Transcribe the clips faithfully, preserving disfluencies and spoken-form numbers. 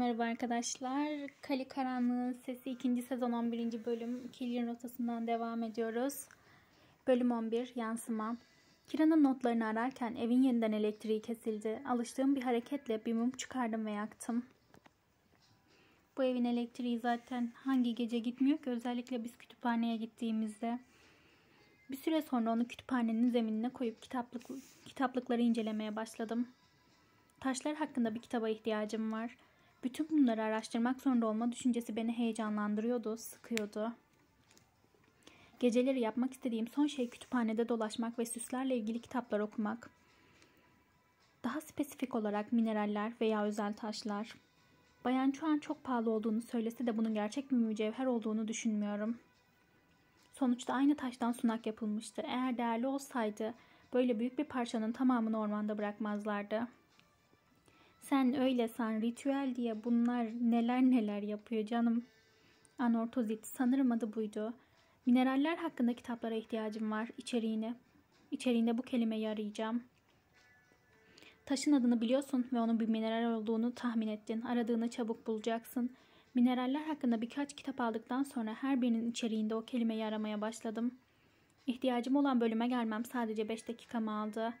Merhaba arkadaşlar. Kali Karanlığı'nın Sesi ikinci sezon on birinci bölüm Kiran rotasından devam ediyoruz. Bölüm on bir Yansıma. Kiran'ın notlarını ararken evin yeniden elektriği kesildi. Alıştığım bir hareketle bir mum çıkardım ve yaktım. Bu evin elektriği zaten hangi gece gitmiyor ki, özellikle biz kütüphaneye gittiğimizde. Bir süre sonra onu kütüphanenin zeminine koyup kitaplık, kitaplıkları incelemeye başladım. Taşlar hakkında bir kitaba ihtiyacım var. Bütün bunları araştırmak zorunda olma düşüncesi beni heyecanlandırıyordu, sıkıyordu. Geceleri yapmak istediğim son şey kütüphanede dolaşmak ve süslerle ilgili kitaplar okumak. Daha spesifik olarak mineraller veya özel taşlar. Bayan şu an çok pahalı olduğunu söylese de bunun gerçek bir mücevher olduğunu düşünmüyorum. Sonuçta aynı taştan sunak yapılmıştı. Eğer değerli olsaydı böyle büyük bir parçanın tamamını ormanda bırakmazlardı. Sen öyle san, ritüel diye bunlar neler neler yapıyor canım. Anortozit, sanırım adı buydu. Mineraller hakkında kitaplara ihtiyacım var. İçeriğine. İçeriğinde bu kelimeyi arayacağım. Taşın adını biliyorsun ve onun bir mineral olduğunu tahmin ettin. Aradığını çabuk bulacaksın. Mineraller hakkında birkaç kitap aldıktan sonra her birinin içeriğinde o kelimeyi aramaya başladım. İhtiyacım olan bölüme gelmem sadece beş dakikamı aldı.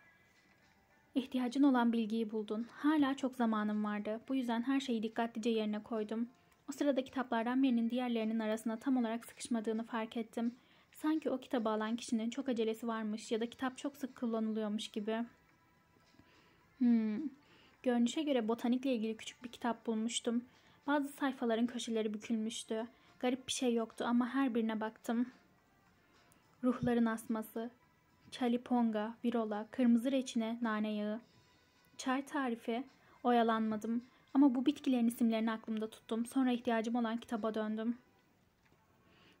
İhtiyacın olan bilgiyi buldun. Hala çok zamanım vardı. Bu yüzden her şeyi dikkatlice yerine koydum. O sırada kitaplardan birinin diğerlerinin arasına tam olarak sıkışmadığını fark ettim. Sanki o kitabı alan kişinin çok acelesi varmış ya da kitap çok sık kullanılıyormuş gibi. Hmm. Görünüşe göre botanikle ilgili küçük bir kitap bulmuştum. Bazı sayfaların köşeleri bükülmüştü. Garip bir şey yoktu ama her birine baktım. Ruhların asması. Çaliponga, virola, kırmızı reçine, nane yağı. Çay tarifi. Oyalanmadım. Ama bu bitkilerin isimlerini aklımda tuttum. Sonra ihtiyacım olan kitaba döndüm.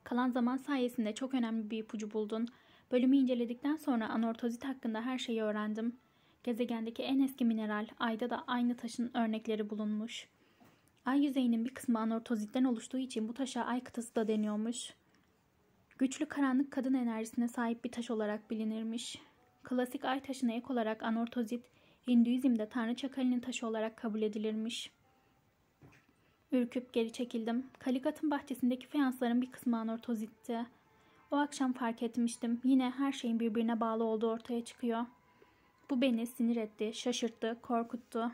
Kalan zaman sayesinde çok önemli bir ipucu buldun. Bölümü inceledikten sonra anortozit hakkında her şeyi öğrendim. Gezegendeki en eski mineral, ayda da aynı taşın örnekleri bulunmuş. Ay yüzeyinin bir kısmı anortozitten oluştuğu için bu taşa ay kıtası da deniyormuş. Güçlü karanlık kadın enerjisine sahip bir taş olarak bilinirmiş. Klasik ay taşına ek olarak anortozit, Hinduizm'de Tanrıça Kali'nin taşı olarak kabul edilirmiş. Ürküp geri çekildim. Kaligut'un bahçesindeki fayansların bir kısmı anortozitti. O akşam fark etmiştim. Yine her şeyin birbirine bağlı olduğu ortaya çıkıyor. Bu beni sinir etti, şaşırttı, korkuttu.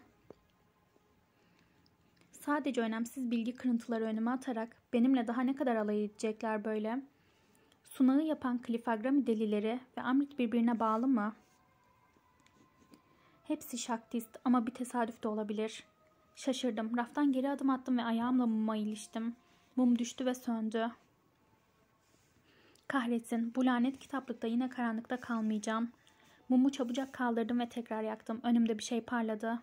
Sadece önemsiz bilgi kırıntıları önüme atarak benimle daha ne kadar alay edecekler böyle? Sunağı yapan Klifagrami delileri ve Amrit birbirine bağlı mı? Hepsi şaktist ama bir tesadüf de olabilir. Şaşırdım. Raftan geri adım attım ve ayağımla muma iliştim. Mum düştü ve söndü. Kahretsin, bu lanet kitaplıkta yine karanlıkta kalmayacağım. Mumu çabucak kaldırdım ve tekrar yaktım. Önümde bir şey parladı.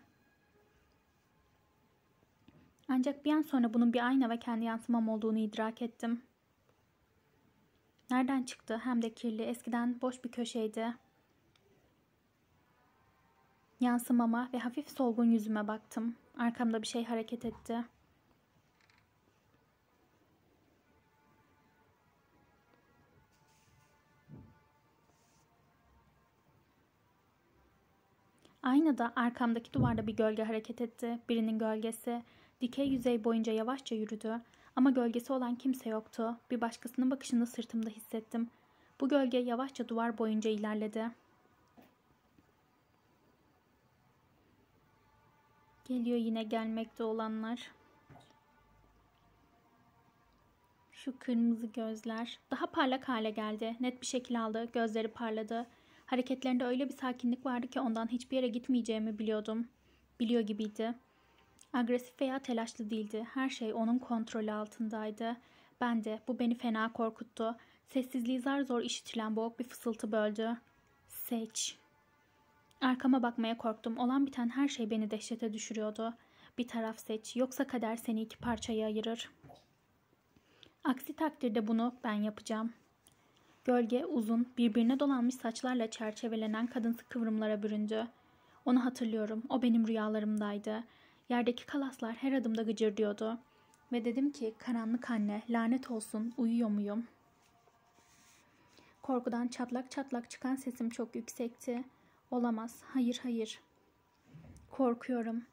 Ancak bir an sonra bunun bir ayna ve kendi yansımam olduğunu idrak ettim. Nereden çıktı? Hem de kirli. Eskiden boş bir köşeydi. Yansımama ve hafif solgun yüzüme baktım. Arkamda bir şey hareket etti. Aynada arkamdaki duvarda bir gölge hareket etti. Birinin gölgesi dikey yüzey boyunca yavaşça yürüdü. Ama gölgesi olan kimse yoktu. Bir başkasının bakışını sırtımda hissettim. Bu gölge yavaşça duvar boyunca ilerledi. Geliyor yine gelmekte olanlar. Şu kırmızı gözler. Daha parlak hale geldi. Net bir şekil aldı. Gözleri parladı. Hareketlerinde öyle bir sakinlik vardı ki ondan hiçbir yere gitmeyeceğimi biliyordum. Biliyor gibiydi. Agresif veya telaşlı değildi. Her şey onun kontrolü altındaydı. Ben de. Bu beni fena korkuttu. Sessizliği zar zor işitilen boğuk bir fısıltı böldü. Seç. Arkama bakmaya korktum. Olan biten her şey beni dehşete düşürüyordu. Bir taraf seç, yoksa kader seni iki parçaya ayırır. Aksi takdirde bunu ben yapacağım. Gölge uzun, birbirine dolanmış saçlarla çerçevelenen kadınsı kıvrımlara büründü. Onu hatırlıyorum. O benim rüyalarımdaydı. Yerdeki kalaslar her adımda gıcırdıyordu. Ve dedim ki, karanlık anne, lanet olsun, uyuyor muyum? Korkudan çatlak çatlak çıkan sesim çok yüksekti. Olamaz. Hayır, hayır. Korkuyorum.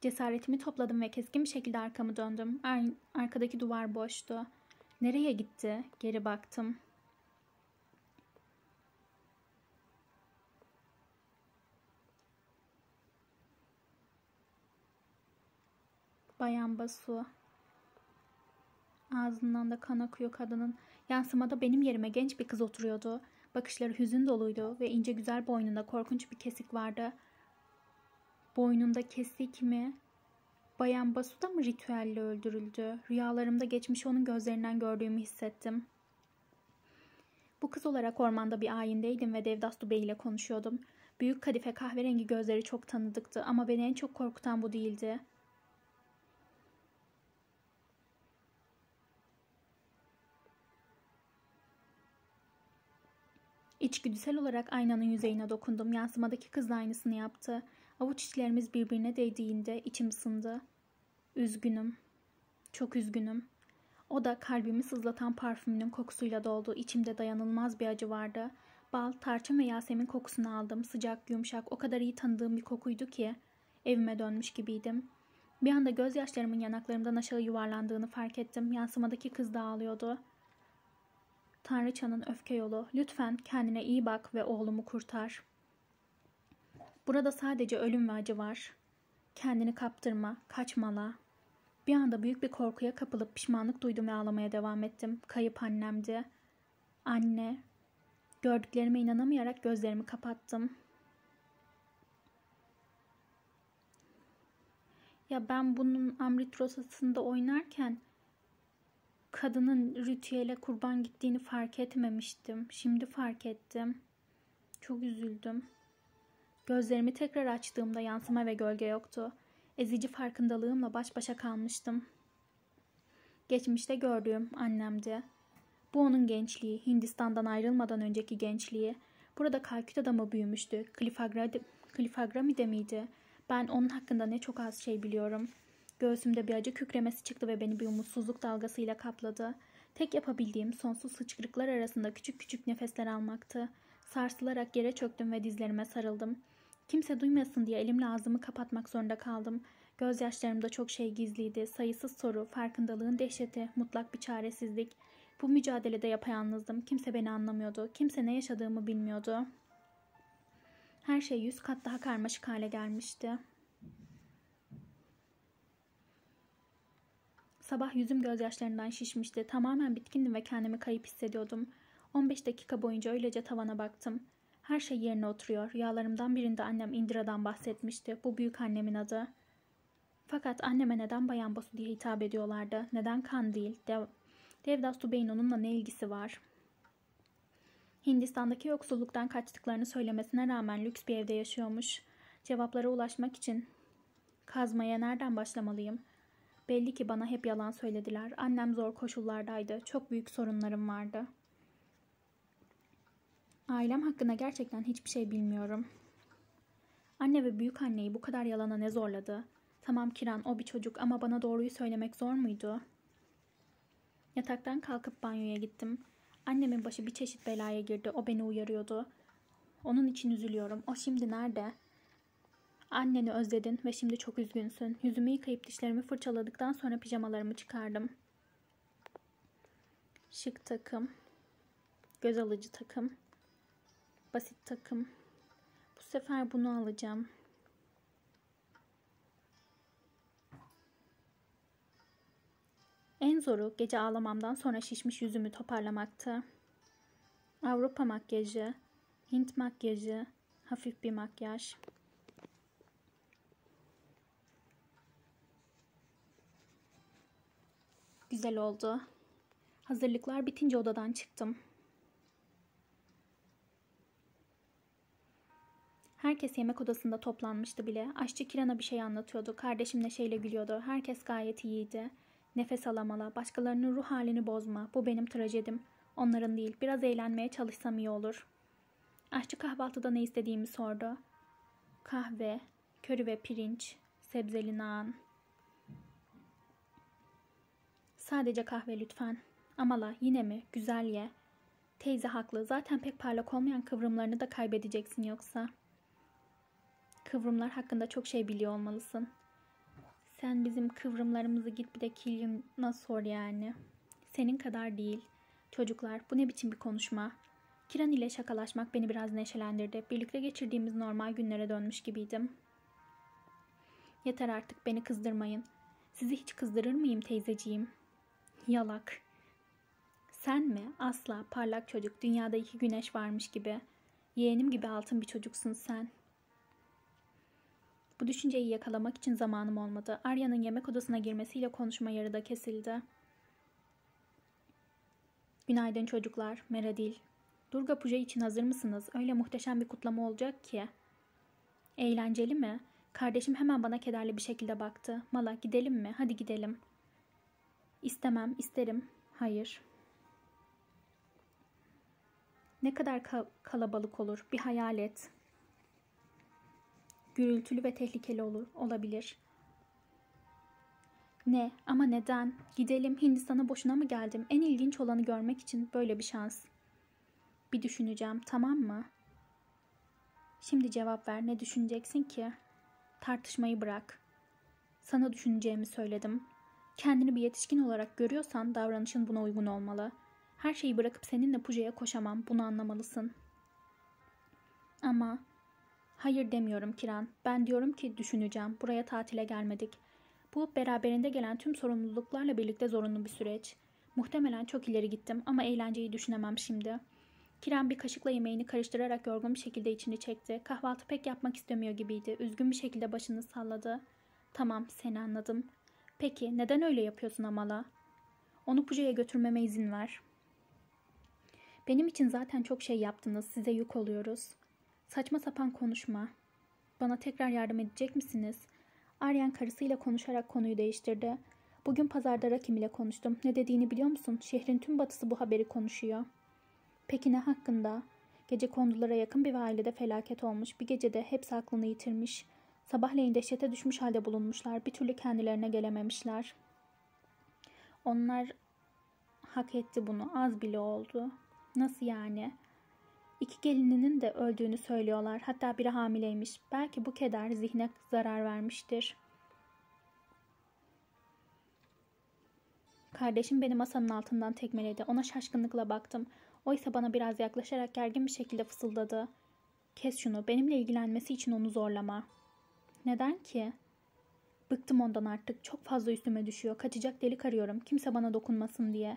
Cesaretimi topladım ve keskin bir şekilde arkamı döndüm. Ar arkadaki duvar boştu. Nereye gitti? Geri baktım. Bayan Basu. Ağzından da kan akıyor kadının. Yansımada benim yerime genç bir kız oturuyordu. Bakışları hüzün doluydu ve ince güzel boynunda korkunç bir kesik vardı. Boynunda kesik mi? Bayan Basu da mı ritüelle öldürüldü? Rüyalarımda geçmişi onun gözlerinden gördüğümü hissettim. Bu kız olarak ormanda bir ayindeydim ve Devdas Dubey ile konuşuyordum. Büyük kadife kahverengi gözleri çok tanıdıktı ama beni en çok korkutan bu değildi. İçgüdüsel olarak aynanın yüzeyine dokundum. Yansımadaki kız da aynısını yaptı. Avuç içlerimiz birbirine değdiğinde içim ısındı. Üzgünüm. Çok üzgünüm. O da kalbimi sızlatan parfümünün kokusuyla doldu. İçimde dayanılmaz bir acı vardı. Bal, tarçın ve yasemin kokusunu aldım. Sıcak, yumuşak, o kadar iyi tanıdığım bir kokuydu ki evime dönmüş gibiydim. Bir anda gözyaşlarımın yanaklarımdan aşağı yuvarlandığını fark ettim. Yansımadaki kız da ağlıyordu. Tanrıçanın öfke yolu, lütfen kendine iyi bak ve oğlumu kurtar. Burada sadece ölüm ve acı var. Kendini kaptırma, kaçmala. Bir anda büyük bir korkuya kapılıp pişmanlık duydum ve ağlamaya devam ettim. Kayıp annemdi. Anne. Gördüklerime inanamayarak gözlerimi kapattım. Ya ben bunun Amrit Rosası'nda oynarken kadının ritüele kurban gittiğini fark etmemiştim. Şimdi fark ettim. Çok üzüldüm. Gözlerimi tekrar açtığımda yansıma ve gölge yoktu. Ezici farkındalığımla baş başa kalmıştım. Geçmişte gördüğüm annemdi. Bu onun gençliği, Hindistan'dan ayrılmadan önceki gençliği. Burada Kalküta'da mı büyümüştü? Klifagrami'de miydi? Ben onun hakkında ne çok az şey biliyorum. Göğsümde bir acı kükremesi çıktı ve beni bir umutsuzluk dalgasıyla kapladı. Tek yapabildiğim sonsuz hıçkırıklar arasında küçük küçük nefesler almaktı. Sarsılarak yere çöktüm ve dizlerime sarıldım. Kimse duymasın diye elimle ağzımı kapatmak zorunda kaldım. Gözyaşlarımda çok şey gizliydi. Sayısız soru, farkındalığın dehşeti, mutlak bir çaresizlik. Bu mücadelede yapayalnızdım. Kimse beni anlamıyordu. Kimse ne yaşadığımı bilmiyordu. Her şey yüz kat daha karmaşık hale gelmişti. Sabah yüzüm gözyaşlarından şişmişti. Tamamen bitkindim ve kendimi kayıp hissediyordum. on beş dakika boyunca öylece tavana baktım. Her şey yerine oturuyor. Rüyalarımdan birinde annem Indira'dan bahsetmişti. Bu büyük annemin adı. Fakat anneme neden Bayan Basu diye hitap ediyorlardı? Neden kan değil? Dev Devdas Dubey'in onunla ne ilgisi var? Hindistan'daki yoksulluktan kaçtıklarını söylemesine rağmen lüks bir evde yaşıyormuş. Cevaplara ulaşmak için kazmaya nereden başlamalıyım? Belli ki bana hep yalan söylediler. Annem zor koşullardaydı. Çok büyük sorunlarım vardı. Ailem hakkında gerçekten hiçbir şey bilmiyorum. Anne ve büyük anneyi bu kadar yalana ne zorladı? Tamam Kiran, o bir çocuk ama bana doğruyu söylemek zor muydu? Yataktan kalkıp banyoya gittim. Annemin başı bir çeşit belaya girdi. O beni uyarıyordu. Onun için üzülüyorum. O şimdi nerede? Anneni özledin ve şimdi çok üzgünsün. Yüzümü yıkayıp dişlerimi fırçaladıktan sonra pijamalarımı çıkardım. Şık takım. Göz alıcı takım. Basit takım. Bu sefer bunu alacağım. En zoru gece ağlamamdan sonra şişmiş yüzümü toparlamaktı. Avrupa makyajı, Hint makyajı, hafif bir makyaj. Güzel oldu. Hazırlıklar bitince odadan çıktım. Herkes yemek odasında toplanmıştı bile. Aşçı Kiran'a bir şey anlatıyordu. Kardeşim neşeyle gülüyordu. Herkes gayet iyiydi. Nefes alamala, başkalarının ruh halini bozma. Bu benim trajedim. Onların değil. Biraz eğlenmeye çalışsam iyi olur. Aşçı kahvaltıda ne istediğimi sordu. Kahve, köri ve pirinç, sebzeli naan. Sadece kahve lütfen. Amala, yine mi? Güzel ye. Teyze haklı. Zaten pek parlak olmayan kıvrımlarını da kaybedeceksin yoksa. Kıvrımlar hakkında çok şey biliyor olmalısın. Sen bizim kıvrımlarımızı git bir de Kilyum'a sor yani. Senin kadar değil. Çocuklar, bu ne biçim bir konuşma? Kiran ile şakalaşmak beni biraz neşelendirdi. Birlikte geçirdiğimiz normal günlere dönmüş gibiydim. Yeter artık, beni kızdırmayın. Sizi hiç kızdırır mıyım teyzeciğim? Yalak. Sen mi? Asla. Parlak çocuk. Dünyada iki güneş varmış gibi. Yeğenim gibi altın bir çocuksun sen. Bu düşünceyi yakalamak için zamanım olmadı. Arya'nın yemek odasına girmesiyle konuşma yarıda kesildi. Günaydın çocuklar. Meradil. Durga Puja için hazır mısınız? Öyle muhteşem bir kutlama olacak ki. Eğlenceli mi? Kardeşim hemen bana kederli bir şekilde baktı. Mala, gidelim mi? Hadi gidelim. İstemem, isterim. Hayır. Ne kadar kalabalık olur, bir hayal et. Gürültülü ve tehlikeli olur, olabilir. Ne? Ama neden? Gidelim. Hindistan'a boşuna mı geldim? En ilginç olanı görmek için böyle bir şans. Bir düşüneceğim, tamam mı? Şimdi cevap ver. Ne düşüneceksin ki? Tartışmayı bırak. Sana düşüneceğimi söyledim. Kendini bir yetişkin olarak görüyorsan davranışın buna uygun olmalı. Her şeyi bırakıp seninle Puja'ya koşamam. Bunu anlamalısın. Ama hayır demiyorum Kiran. Ben diyorum ki düşüneceğim. Buraya tatile gelmedik. Bu beraberinde gelen tüm sorumluluklarla birlikte zorunlu bir süreç. Muhtemelen çok ileri gittim ama eğlenceyi düşünemem şimdi. Kiran bir kaşıkla yemeğini karıştırarak yorgun bir şekilde içini çekti. Kahvaltı pek yapmak istemiyor gibiydi. Üzgün bir şekilde başını salladı. Tamam, seni anladım. Peki neden öyle yapıyorsun Amala? Onu Puja'ya götürmeme izin ver. Benim için zaten çok şey yaptınız. Size yük oluyoruz. Saçma sapan konuşma. Bana tekrar yardım edecek misiniz? Aryan karısıyla konuşarak konuyu değiştirdi. Bugün pazarda Rakim ile konuştum. Ne dediğini biliyor musun? Şehrin tüm batısı bu haberi konuşuyor. Peki ne hakkında? Gecekondulara yakın bir ailede felaket olmuş. Bir gecede hepsi aklını yitirmiş. Sabahleyin dehşete düşmüş halde bulunmuşlar. Bir türlü kendilerine gelememişler. Onlar hak etti bunu. Az bile oldu. Nasıl yani? İki gelininin de öldüğünü söylüyorlar. Hatta biri hamileymiş. Belki bu keder zihne zarar vermiştir. Kardeşim beni masanın altından tekmeledi. Ona şaşkınlıkla baktım. Oysa bana biraz yaklaşarak gergin bir şekilde fısıldadı. Kes şunu. Benimle ilgilenmesi için onu zorlama. Neden ki? Bıktım ondan artık. Çok fazla üstüme düşüyor. Kaçacak delik arıyorum. Kimse bana dokunmasın diye.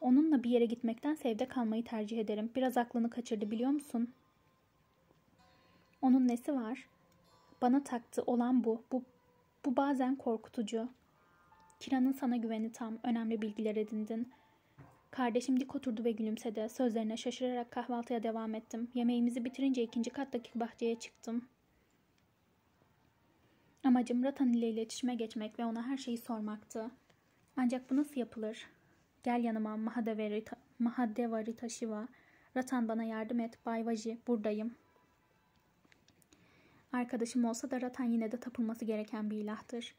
Onunla bir yere gitmekten evde kalmayı tercih ederim. Biraz aklını kaçırdı biliyor musun? Onun nesi var? Bana taktı. Olan bu. Bu, bu bazen korkutucu. Kiran'ın sana güveni tam. Önemli bilgiler edindin. Kardeşim dik oturdu ve gülümsedi. Sözlerine şaşırarak kahvaltıya devam ettim. Yemeğimizi bitirince ikinci kattaki bahçeye çıktım. Amacım Ratan ile iletişime geçmek ve ona her şeyi sormaktı. Ancak bu nasıl yapılır? Gel yanıma Mahadevarita, Mahadevarita Shiva. Ratan bana yardım et. Bay Vaji, buradayım. Arkadaşım olsa da Ratan yine de tapılması gereken bir ilahtır.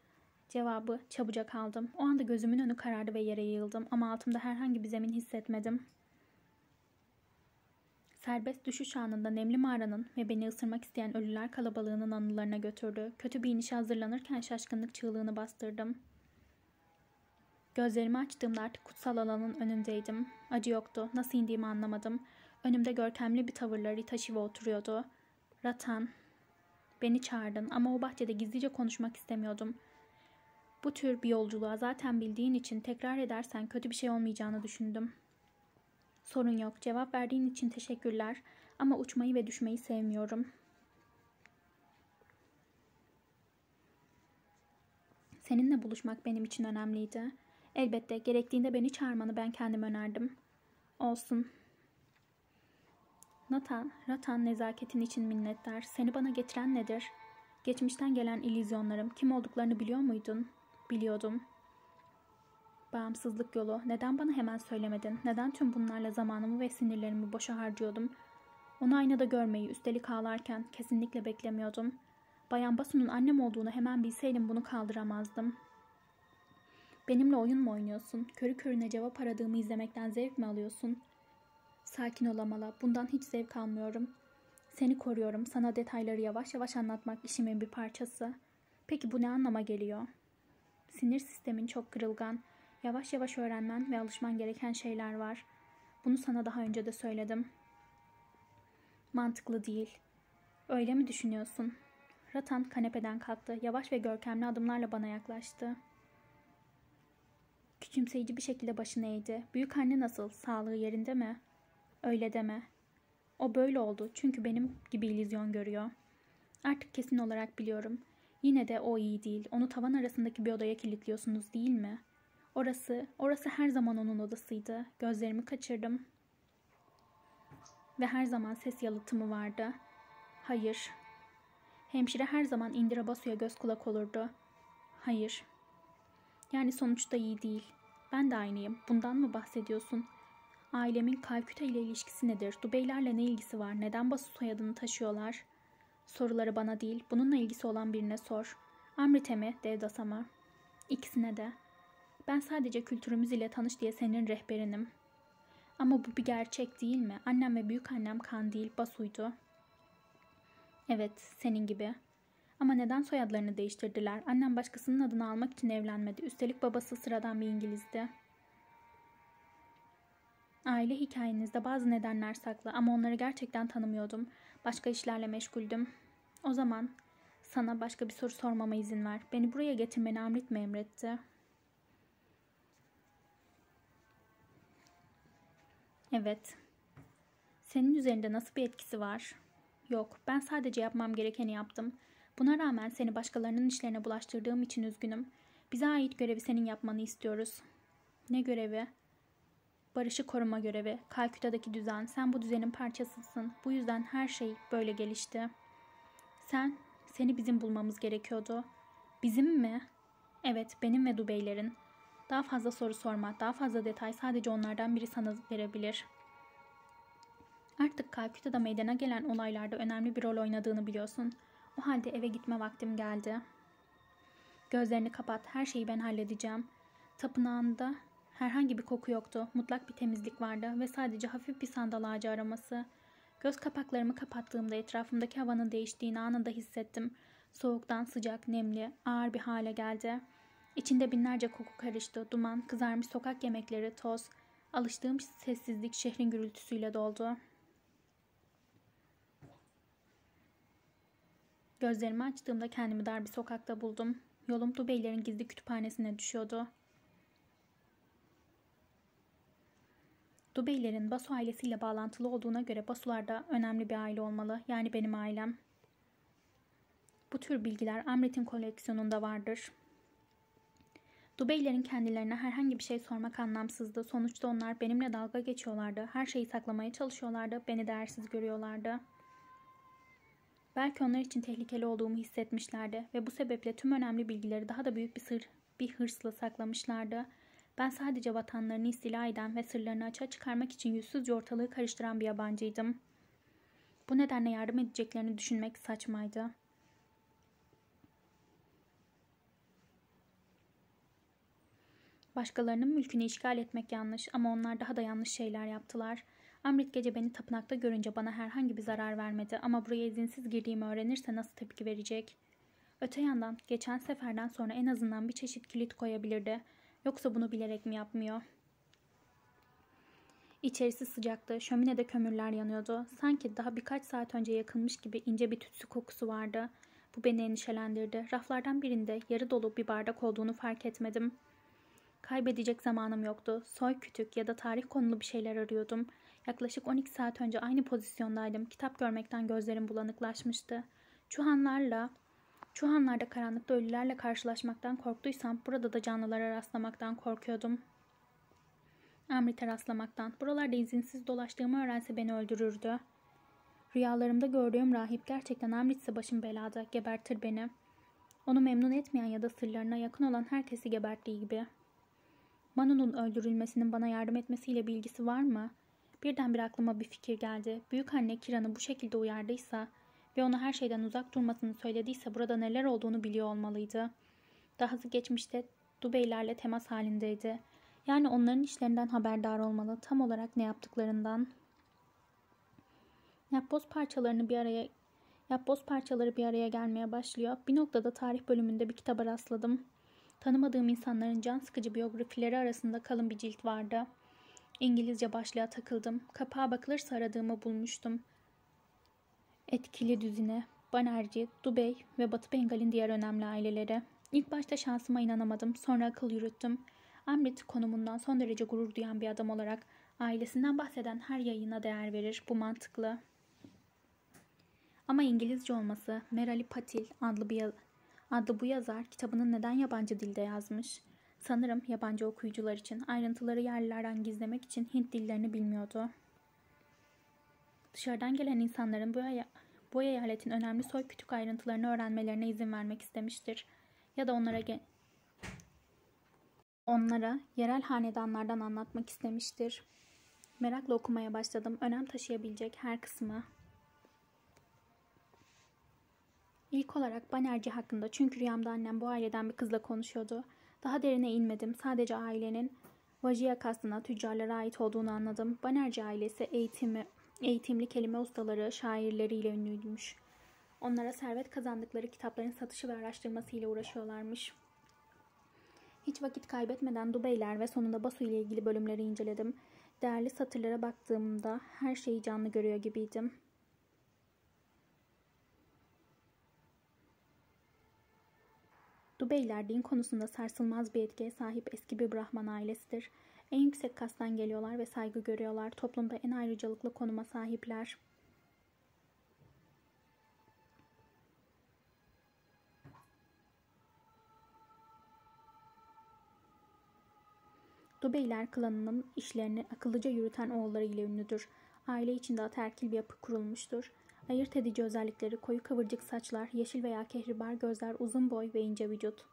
Cevabı çabucak aldım. O anda gözümün önü karardı ve yere yığıldım ama altımda herhangi bir zemin hissetmedim. Serbest düşüş anında nemli mağaranın ve beni ısırmak isteyen ölüler kalabalığının anılarına götürdü. Kötü bir inişe hazırlanırken şaşkınlık çığlığını bastırdım. Gözlerimi açtığımda artık kutsal alanın önündeydim. Acı yoktu. Nasıl indiğimi anlamadım. Önümde görkemli bir tavırla Rita Shiva oturuyordu. Ratan, beni çağırdın ama o bahçede gizlice konuşmak istemiyordum. Bu tür bir yolculuğa zaten bildiğin için tekrar edersen kötü bir şey olmayacağını düşündüm. Sorun yok. Cevap verdiğin için teşekkürler. Ama uçmayı ve düşmeyi sevmiyorum. Seninle buluşmak benim için önemliydi. Elbette gerektiğinde beni çağırmanı ben kendim önerdim. Olsun. Nathan, Ratan nezaketin için minnettar. Seni bana getiren nedir? Geçmişten gelen illüzyonlarım. Kim olduklarını biliyor muydun? Biliyordum. Bağımsızlık yolu. Neden bana hemen söylemedin? Neden tüm bunlarla zamanımı ve sinirlerimi boşa harcıyordum? Onu aynada görmeyi, üstelik ağlarken kesinlikle beklemiyordum. Bayan Basu'nun annem olduğunu hemen bilseydim bunu kaldıramazdım. Benimle oyun mu oynuyorsun? Körü körüne cevap aradığımı izlemekten zevk mi alıyorsun? Sakin ol Amala. Bundan hiç zevk almıyorum. Seni koruyorum. Sana detayları yavaş yavaş anlatmak işimin bir parçası. Peki bu ne anlama geliyor? sinir sistemin çok kırılgan, yavaş yavaş öğrenmen ve alışman gereken şeyler var. Bunu sana daha önce de söyledim. Mantıklı değil. Öyle mi düşünüyorsun? Ratan kanepeden kalktı, yavaş ve görkemli adımlarla bana yaklaştı. Küçümseyici bir şekilde başını eğdi. Büyükanne nasıl? Sağlığı yerinde mi? Öyle deme. O böyle oldu çünkü benim gibi illüzyon görüyor. Artık kesin olarak biliyorum. Yine de o iyi değil. Onu tavan arasındaki bir odaya kilitliyorsunuz değil mi? Orası, orası her zaman onun odasıydı. Gözlerimi kaçırdım. Ve her zaman ses yalıtımı vardı. Hayır. Hemşire her zaman Indira Basu'ya göz kulak olurdu. Hayır. Yani sonuçta iyi değil. Ben de aynıyım. Bundan mı bahsediyorsun? Ailemin Kalküta ile ilişkisi nedir? Dubeylerle ne ilgisi var? Neden Basu soyadını taşıyorlar? Soruları bana değil, bununla ilgisi olan birine sor. Amrit'e mi, Devdas'a mı? İkisine de. Ben sadece kültürümüz ile tanış diye senin rehberinim. Ama bu bir gerçek değil mi? Annem ve büyükannem kan değil, Basu'ydu. Evet, senin gibi. Ama neden soyadlarını değiştirdiler? Annem başkasının adını almak için evlenmedi. Üstelik babası sıradan bir İngilizdi. Aile hikayenizde bazı nedenler saklı ama onları gerçekten tanımıyordum. Başka işlerle meşguldüm. O zaman sana başka bir soru sormama izin ver. Beni buraya getirmeni Amrit mi emretti? Evet. Senin üzerinde nasıl bir etkisi var? Yok, ben sadece yapmam gerekeni yaptım. Buna rağmen seni başkalarının işlerine bulaştırdığım için üzgünüm. Bize ait görevi senin yapmanı istiyoruz. Ne görevi? Barışı koruma görevi, Kalküta'daki düzen, sen bu düzenin parçasısın. Bu yüzden her şey böyle gelişti. Sen, seni bizim bulmamız gerekiyordu. Bizim mi? Evet, benim ve Dubeylerin. Daha fazla soru sorma, daha fazla detay sadece onlardan biri sana verebilir. Artık Kalküta'da meydana gelen olaylarda önemli bir rol oynadığını biliyorsun. O halde eve gitme vaktim geldi. Gözlerini kapat, her şeyi ben halledeceğim. Tapınağında... Herhangi bir koku yoktu, mutlak bir temizlik vardı ve sadece hafif bir sandal ağacı araması. Göz kapaklarımı kapattığımda etrafımdaki havanın değiştiğini anında hissettim. Soğuktan sıcak, nemli, ağır bir hale geldi. İçinde binlerce koku karıştı, duman, kızarmış sokak yemekleri, toz. Alıştığım sessizlik şehrin gürültüsüyle doldu. Gözlerimi açtığımda kendimi dar bir sokakta buldum. Yolum Dubeylerin gizli kütüphanesine düşüyordu. Dubeylerin Basu ailesiyle bağlantılı olduğuna göre Basular da önemli bir aile olmalı. Yani benim ailem. Bu tür bilgiler Amrit'in koleksiyonunda vardır. Dubeylerin kendilerine herhangi bir şey sormak anlamsızdı. Sonuçta onlar benimle dalga geçiyorlardı. Her şeyi saklamaya çalışıyorlardı. Beni değersiz görüyorlardı. Belki onlar için tehlikeli olduğumu hissetmişlerdi. Ve bu sebeple tüm önemli bilgileri daha da büyük bir sır, bir hırsla saklamışlardı. Ben sadece vatanlarını istila eden ve sırlarını açığa çıkarmak için yüzsüzce ortalığı karıştıran bir yabancıydım. Bu nedenle yardım edeceklerini düşünmek saçmaydı. Başkalarının mülkünü işgal etmek yanlış ama onlar daha da yanlış şeyler yaptılar. Amrit gece beni tapınakta görünce bana herhangi bir zarar vermedi ama buraya izinsiz girdiğimi öğrenirse nasıl tepki verecek? Öte yandan geçen seferden sonra en azından bir çeşit kilit koyabilirdi. Yoksa bunu bilerek mi yapmıyor? İçerisi sıcaktı. Şöminede kömürler yanıyordu. Sanki daha birkaç saat önce yakılmış gibi ince bir tütsü kokusu vardı. Bu beni endişelendirdi. Raflardan birinde yarı dolu bir bardak olduğunu fark etmedim. Kaybedecek zamanım yoktu. Soy kütük ya da tarih konulu bir şeyler arıyordum. Yaklaşık on iki saat önce aynı pozisyondaydım. Kitap görmekten gözlerim bulanıklaşmıştı. Çuhanlarla... Çuhanlarda karanlıkta ölülerle karşılaşmaktan korktuysam burada da canlılara rastlamaktan korkuyordum. Amrit'e rastlamaktan, buralarda izinsiz dolaştığımı öğrense beni öldürürdü. Rüyalarımda gördüğüm rahip gerçekten Amrit ise başım belada, gebertir beni. Onu memnun etmeyen ya da sırlarına yakın olan herkesi geberttiği gibi. Manu'nun öldürülmesinin bana yardım etmesiyle bir ilgisi var mı? Birdenbire aklıma bir fikir geldi. Büyükanne Kiran'ı bu şekilde uyardıysa... Ve ona her şeyden uzak durmasını söylediyse burada neler olduğunu biliyor olmalıydı. Dahası geçmişte Dubeylerle temas halindeydi. Yani onların işlerinden haberdar olmalı, tam olarak ne yaptıklarından. Yapboz parçalarını bir araya, yapboz parçaları bir araya gelmeye başlıyor. Bir noktada tarih bölümünde bir kitaba rastladım. Tanımadığım insanların can sıkıcı biyografileri arasında kalın bir cilt vardı. İngilizce başlığa takıldım. Kapağa bakılırsa aradığımı bulmuştum. Etkili düzine, Banerji, Dubey ve Batı Bengal'in diğer önemli aileleri. İlk başta şansıma inanamadım, sonra akıl yürüttüm. Amrit konumundan son derece gurur duyan bir adam olarak ailesinden bahseden her yayına değer verir, bu mantıklı. Ama İngilizce olması, Merali Patil adlı, bir, adlı bu yazar kitabını neden yabancı dilde yazmış? Sanırım yabancı okuyucular için, ayrıntıları yerlilerden gizlemek için Hint dillerini bilmiyordu. Dışarıdan gelen insanların bu, bu eyaletin önemli soy kütük ayrıntılarını öğrenmelerine izin vermek istemiştir. Ya da onlara ge- onlara yerel hanedanlardan anlatmak istemiştir. Merakla okumaya başladım. Önem taşıyabilecek her kısmı. İlk olarak Banerji hakkında, çünkü rüyamda annem bu aileden bir kızla konuşuyordu. Daha derine inmedim. Sadece ailenin Vajia kastına, tüccarlara ait olduğunu anladım. Banerji ailesi eğitimi, eğitimli kelime ustaları, şairleriyle ünlüymüş. Onlara servet kazandıkları kitapların satışı ve araştırması ile uğraşıyorlarmış. Hiç vakit kaybetmeden Dubeyler ve sonunda Basu ile ilgili bölümleri inceledim. Değerli satırlara baktığımda her şeyi canlı görüyor gibiydim. Dubeyler din konusunda sarsılmaz bir etkiye sahip eski bir Brahman ailesidir. En yüksek kastan geliyorlar ve saygı görüyorlar. Toplumda en ayrıcalıklı konuma sahipler. Dubeyler klanının işlerini akıllıca yürüten oğulları ile ünlüdür. Aile içinde ataerkil bir yapı kurulmuştur. Ayırt edici özellikleri koyu kıvırcık saçlar, yeşil veya kehribar gözler, uzun boy ve ince vücut.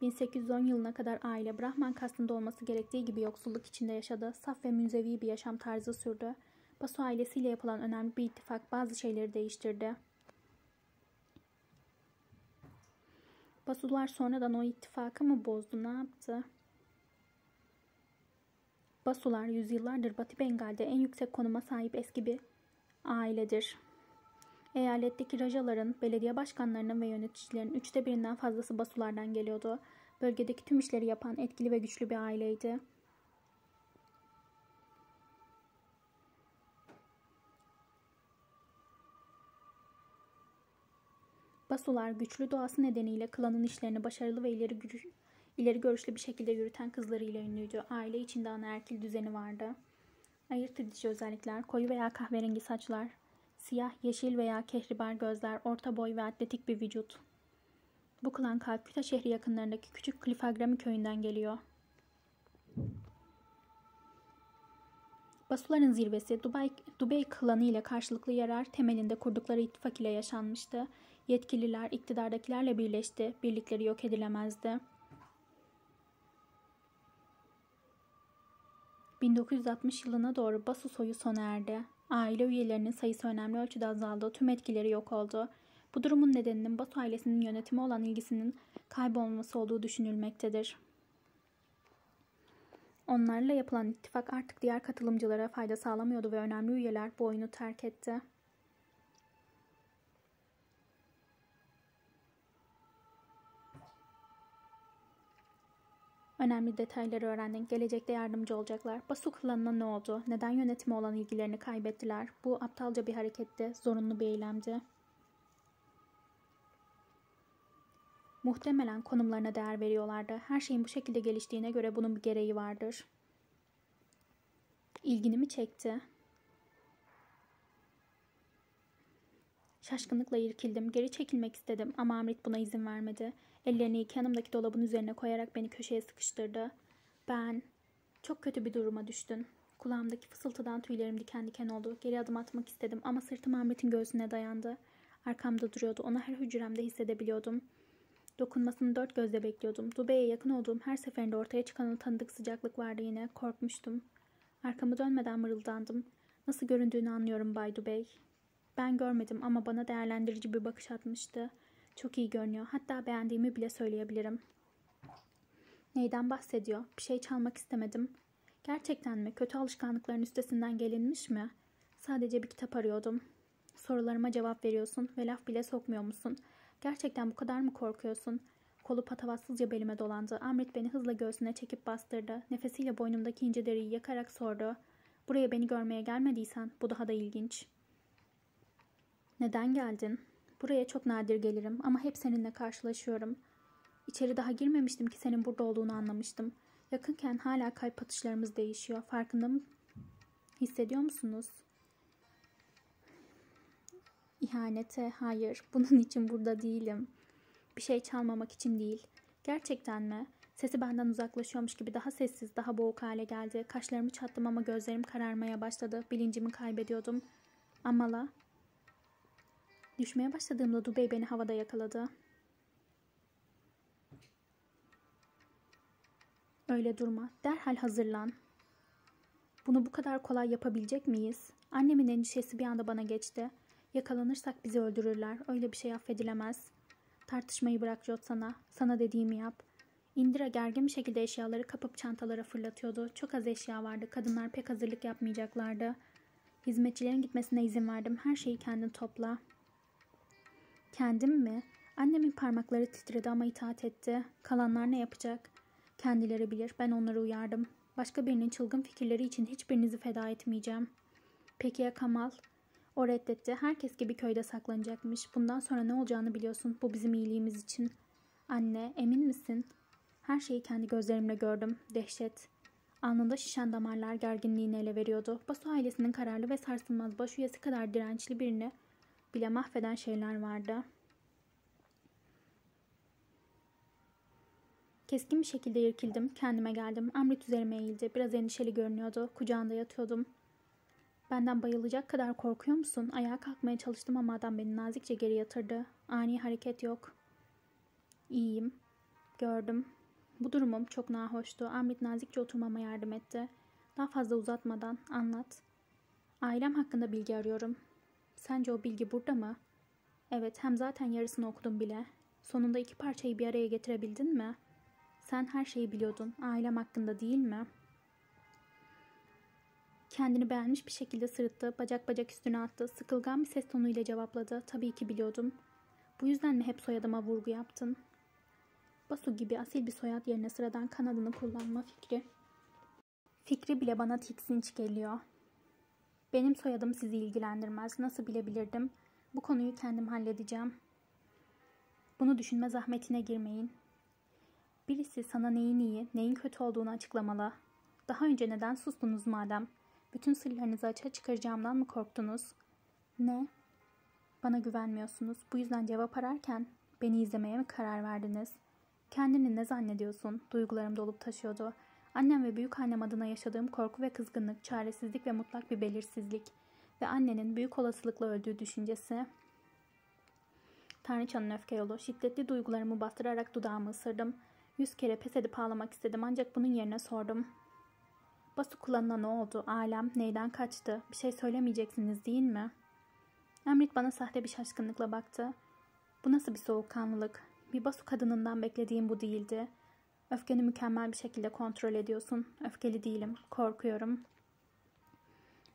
bin sekiz yüz on yılına kadar aile Brahman kastında olması gerektiği gibi yoksulluk içinde yaşadı. Saf ve münzevi bir yaşam tarzı sürdü. Basu ailesiyle yapılan önemli bir ittifak bazı şeyleri değiştirdi. Basular sonradan o ittifakı mı bozdu, ne yaptı? Basular yüzyıllardır Batı Bengal'de en yüksek konuma sahip eski bir ailedir. Eyaletteki rajaların, belediye başkanlarının ve yöneticilerin üçte birinden fazlası Basulardan geliyordu. Bölgedeki tüm işleri yapan etkili ve güçlü bir aileydi. Basular güçlü doğası nedeniyle klanın işlerini başarılı ve ileri güçlü İleri görüşlü bir şekilde yürüten kızlarıyla ünlüydü. Aile içinde anaerkil düzeni vardı. Ayırt edici özellikler, koyu veya kahverengi saçlar, siyah, yeşil veya kehribar gözler, orta boy ve atletik bir vücut. Bu klan Kalküta şehri yakınlarındaki küçük Klifagrami köyünden geliyor. Basuların zirvesi Dubey, Dubey klanı ile karşılıklı yarar temelinde kurdukları ittifak ile yaşanmıştı. Yetkililer iktidardakilerle birleşti, birlikleri yok edilemezdi. bin dokuz yüz altmış yılına doğru Basu soyu sona erdi. Aile üyelerinin sayısı önemli ölçüde azaldı, tüm etkileri yok oldu. Bu durumun nedeninin Basu ailesinin yönetime olan ilgisinin kaybolması olduğu düşünülmektedir. Onlarla yapılan ittifak artık diğer katılımcılara fayda sağlamıyordu ve önemli üyeler bu oyunu terk etti. Önemli detayları öğrendim. Gelecekte yardımcı olacaklar. Basu klanına ne oldu? Neden yönetime olan ilgilerini kaybettiler? Bu aptalca bir hareketti. Zorunlu bir eylemdi. Muhtemelen konumlarına değer veriyorlardı. Her şeyin bu şekilde geliştiğine göre bunun bir gereği vardır. İlgini mi çekti? Şaşkınlıkla irkildim. Geri çekilmek istedim ama Amrit buna izin vermedi. Ellerini iki yanımdaki dolabın üzerine koyarak beni köşeye sıkıştırdı. Ben, çok kötü bir duruma düştün. Kulağımdaki fısıltıdan tüylerim diken diken oldu. Geri adım atmak istedim ama sırtım Amrit'in göğsüne dayandı. Arkamda duruyordu. Onu her hücremde hissedebiliyordum. Dokunmasını dört gözle bekliyordum. Dubey'e yakın olduğum her seferinde ortaya çıkan o tanıdık sıcaklık vardı yine. Korkmuştum. Arkamı dönmeden mırıldandım. Nasıl göründüğünü anlıyorum Bay Dubey. Ben görmedim ama bana değerlendirici bir bakış atmıştı. Çok iyi görünüyor. Hatta beğendiğimi bile söyleyebilirim. Neyden bahsediyor? Bir şey çalmak istemedim. Gerçekten mi? Kötü alışkanlıkların üstesinden gelinmiş mi? Sadece bir kitap arıyordum. Sorularıma cevap veriyorsun ve laf bile sokmuyor musun? Gerçekten bu kadar mı korkuyorsun? kolu patavatsızca belime dolandı. Amrit beni hızla göğsüne çekip bastırdı. Nefesiyle boynumdaki ince deriyi yakarak sordu. Buraya beni görmeye gelmediysen bu daha da ilginç. Neden geldin? Buraya çok nadir gelirim ama hep seninle karşılaşıyorum. İçeri daha girmemiştim ki senin burada olduğunu anlamıştım. Yakınken hala kalp atışlarımız değişiyor. Farkında mı? Hissediyor musunuz? İhanete hayır. Bunun için burada değilim. Bir şey çalmamak için değil. Gerçekten mi? Sesi benden uzaklaşıyormuş gibi daha sessiz, daha boğuk hale geldi. Kaşlarımı çattım ama gözlerim kararmaya başladı. Bilincimi kaybediyordum. Amala. Düşmeye başladığımda Dubey beni havada yakaladı. Öyle durma. Derhal hazırlan. Bunu bu kadar kolay yapabilecek miyiz? Annemin endişesi bir anda bana geçti. Yakalanırsak bizi öldürürler. Öyle bir şey affedilemez. Tartışmayı bırak Jot sana. Sana dediğimi yap. Indira gergin bir şekilde eşyaları kapıp çantalara fırlatıyordu. Çok az eşya vardı. Kadınlar pek hazırlık yapmayacaklardı. Hizmetçilerin gitmesine izin verdim. Her şeyi kendin topla. Kendim mi? Annemin parmakları titredi ama itaat etti. Kalanlar ne yapacak? Kendileri bilir. Ben onları uyardım. Başka birinin çılgın fikirleri için hiçbirinizi feda etmeyeceğim. Peki ya Kamal? O reddetti. Herkes gibi köyde saklanacakmış. Bundan sonra ne olacağını biliyorsun. Bu bizim iyiliğimiz için. Anne, emin misin? Her şeyi kendi gözlerimle gördüm. Dehşet. Alnında şişen damarlar gerginliğini ele veriyordu. Basu ailesinin kararlı ve sarsılmaz baş üyesi kadar dirençli birini bile mahveden şeyler vardı. Keskin bir şekilde irkildim. Kendime geldim. Amrit üzerime eğildi. Biraz endişeli görünüyordu. Kucağında yatıyordum. Benden bayılacak kadar korkuyor musun? Ayağa kalkmaya çalıştım ama adam beni nazikçe geri yatırdı. Ani hareket yok. İyiyim. Gördüm. Bu durumum çok nahoştu. Amrit nazikçe oturmama yardım etti. Daha fazla uzatmadan anlat. Ailem hakkında bilgi arıyorum. Sence o bilgi burada mı? Evet, hem zaten yarısını okudum bile. Sonunda iki parçayı bir araya getirebildin mi? Sen her şeyi biliyordun. Ailem hakkında değil mi? Kendini beğenmiş bir şekilde sırıttı. Bacak bacak üstüne attı. Sıkılgan bir ses tonuyla cevapladı. Tabii ki biliyordum. Bu yüzden mi hep soyadıma vurgu yaptın? Basu gibi asil bir soyad yerine sıradan kanadını kullanma fikri. Fikri bile bana tiksinç geliyor. Benim soyadım sizi ilgilendirmez. Nasıl bilebilirdim? Bu konuyu kendim halledeceğim. Bunu düşünme zahmetine girmeyin. Birisi sana neyin iyi, neyin kötü olduğunu açıklamalı. Daha önce neden sustunuz madem? Bütün sırlarınızı açığa çıkaracağımdan mı korktunuz? Ne? Bana güvenmiyorsunuz. Bu yüzden cevap ararken beni izlemeye mi karar verdiniz? Kendini ne zannediyorsun? Duygularım dolup taşıyordu. Annem ve büyükannem adına yaşadığım korku ve kızgınlık, çaresizlik ve mutlak bir belirsizlik ve annenin büyük olasılıkla öldüğü düşüncesi. Tanrıçanın öfke yolu. Şiddetli duygularımı bastırarak dudağımı ısırdım. Yüz kere pes edip ağlamak istedim ancak bunun yerine sordum. Basu kulağına ne oldu? Alem neyden kaçtı? Bir şey söylemeyeceksiniz değil mi? Amrit bana sahte bir şaşkınlıkla baktı. Bu nasıl bir soğukkanlılık? Bir Basu kadınından beklediğim bu değildi. Öfkeni mükemmel bir şekilde kontrol ediyorsun. Öfkeli değilim. Korkuyorum.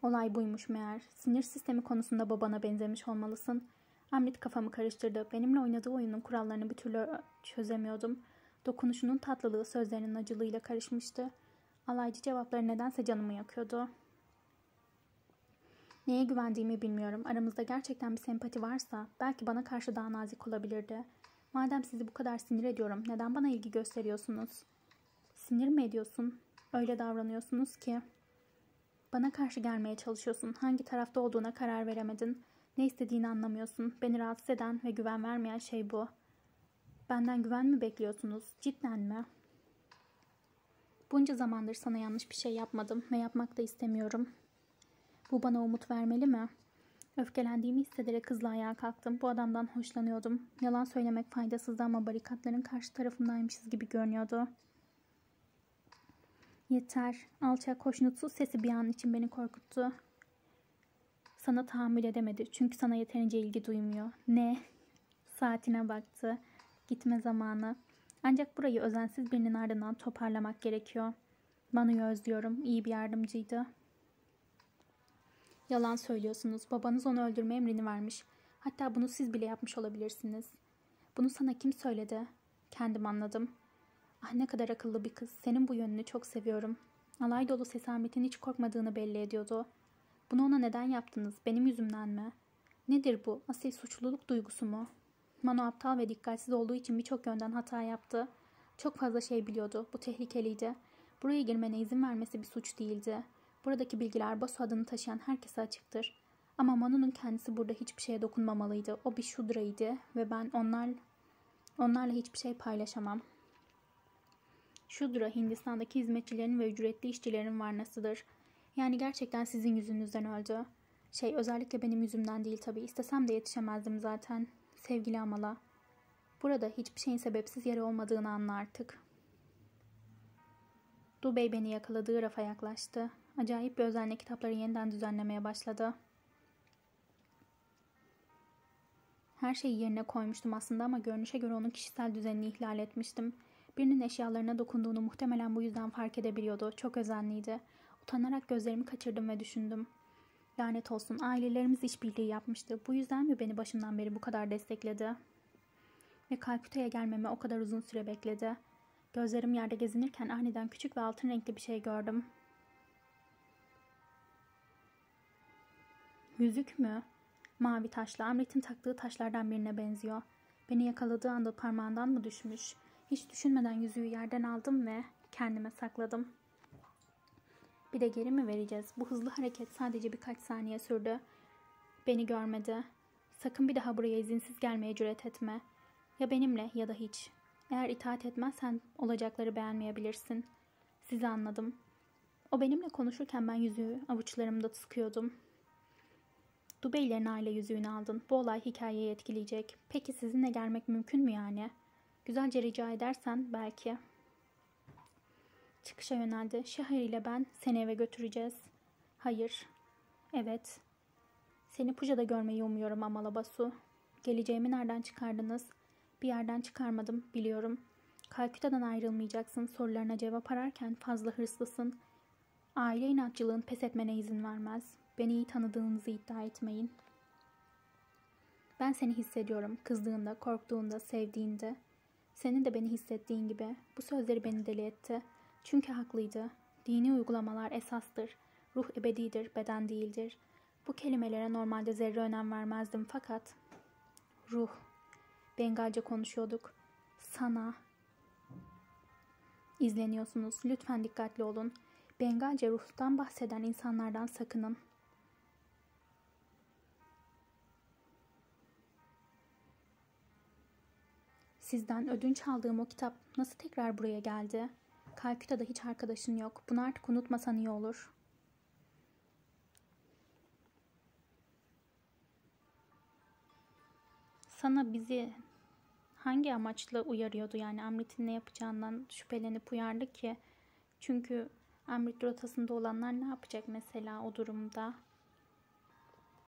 Olay buymuş meğer. Sinir sistemi konusunda babana benzemiş olmalısın. Amrit kafamı karıştırdı. Benimle oynadığı oyunun kurallarını bir türlü çözemiyordum. Dokunuşunun tatlılığı sözlerinin acılığıyla karışmıştı. Alaycı cevapları nedense canımı yakıyordu. Neye güvendiğimi bilmiyorum. Aramızda gerçekten bir sempati varsa belki bana karşı daha nazik olabilirdi. Madem sizi bu kadar sinir ediyorum, neden bana ilgi gösteriyorsunuz? Sinir mi ediyorsun? Öyle davranıyorsunuz ki. Bana karşı gelmeye çalışıyorsun. Hangi tarafta olduğuna karar veremedin. Ne istediğini anlamıyorsun. Beni rahatsız eden ve güven vermeyen şey bu. Benden güven mi bekliyorsunuz? Cidden mi? Bunca zamandır sana yanlış bir şey yapmadım ve yapmak da istemiyorum. Bu bana umut vermeli mi? Öfkelendiğimi hissederek hızla ayağa kalktım. Bu adamdan hoşlanıyordum. Yalan söylemek faydasızdı ama barikatların karşı tarafındaymışız gibi görünüyordu. Yeter. Alçak, hoşnutsuz sesi bir an için beni korkuttu. Sana tahammül edemedi. Çünkü sana yeterince ilgi duymuyor. Ne? Saatine baktı. Gitme zamanı. Ancak burayı özensiz birinin ardından toparlamak gerekiyor. Banu'yu özlüyorum. İyi bir yardımcıydı. Yalan söylüyorsunuz. Babanız onu öldürme emrini vermiş. Hatta bunu siz bile yapmış olabilirsiniz. Bunu sana kim söyledi? Kendim anladım. Ah, ne kadar akıllı bir kız. Senin bu yönünü çok seviyorum. Alay dolu sesametin hiç korkmadığını belli ediyordu. Bunu ona neden yaptınız? Benim yüzümden mi? Nedir bu? Asil suçluluk duygusu mu? Mano aptal ve dikkatsiz olduğu için birçok yönden hata yaptı. Çok fazla şey biliyordu. Bu tehlikeliydi. Buraya girmene izin vermesi bir suç değildi. Buradaki bilgiler Basu adını taşıyan herkese açıktır. Ama Manu'nun kendisi burada hiçbir şeye dokunmamalıydı. O bir şudraydı ve ben onlar, onlarla hiçbir şey paylaşamam. Şudra, Hindistan'daki hizmetçilerin ve ücretli işçilerin varnasıdır. Yani gerçekten sizin yüzünüzden öldü. Şey, özellikle benim yüzümden değil tabii. İstesem de yetişemezdim zaten. Sevgili Amala. Burada hiçbir şeyin sebepsiz yere olmadığını anla artık. Dubey beni yakaladığı rafa yaklaştı. Acayip bir özenle kitapları yeniden düzenlemeye başladı. Her şeyi yerine koymuştum aslında ama görünüşe göre onun kişisel düzenini ihlal etmiştim. Birinin eşyalarına dokunduğunu muhtemelen bu yüzden fark edebiliyordu. Çok özenliydi. Utanarak gözlerimi kaçırdım ve düşündüm. Lanet olsun, ailelerimiz işbirliği yapmıştı. Bu yüzden mi beni başından beri bu kadar destekledi? Ve Kalküta'ya gelmeme o kadar uzun süre bekledi. Gözlerim yerde gezinirken aniden küçük ve altın renkli bir şey gördüm. Yüzük mü? Mavi taşlı, Amrit'in taktığı taşlardan birine benziyor. Beni yakaladığı anda parmağından mı düşmüş? Hiç düşünmeden yüzüğü yerden aldım ve kendime sakladım. Bir de geri mi vereceğiz? Bu hızlı hareket sadece birkaç saniye sürdü. Beni görmedi. Sakın bir daha buraya izinsiz gelmeye cüret etme. Ya benimle ya da hiç. Eğer itaat etmezsen olacakları beğenmeyebilirsin. Sizi anladım. O benimle konuşurken ben yüzüğü avuçlarımda sıkıyordum. Dubey'lerin aile yüzüğünü aldın. Bu olay hikayeyi etkileyecek. Peki sizinle gelmek mümkün mü yani? Güzelce rica edersen belki. Çıkışa yöneldi. Şehir ile ben seni eve götüreceğiz. Hayır. Evet. Seni Puja'da görmeyi umuyorum Amalabasu. Geleceğimi nereden çıkardınız? Bir yerden çıkarmadım, biliyorum. Kalküta'dan ayrılmayacaksın. Sorularına cevap ararken fazla hırslısın. Aile inatçılığın pes etmene izin vermez. Beni iyi tanıdığınızı iddia etmeyin. Ben seni hissediyorum. Kızdığında, korktuğunda, sevdiğinde. Senin de beni hissettiğin gibi. Bu sözleri beni deli etti. Çünkü haklıydı. Dini uygulamalar esastır. Ruh ebedidir, beden değildir. Bu kelimelere normalde zerre önem vermezdim fakat... Ruh. Bengalce konuşuyorduk. Sana. İzleniyorsunuz. Lütfen dikkatli olun. Bengalce ruhtan bahseden insanlardan sakının. Sizden ödünç aldığım o kitap nasıl tekrar buraya geldi? Kalküta'da hiç arkadaşın yok. Bunu artık unutmasan iyi olur. Sana bizi hangi amaçla uyarıyordu? Yani Amrit'in ne yapacağından şüphelenip uyardı ki. Çünkü Amrit rotasında olanlar ne yapacak mesela o durumda?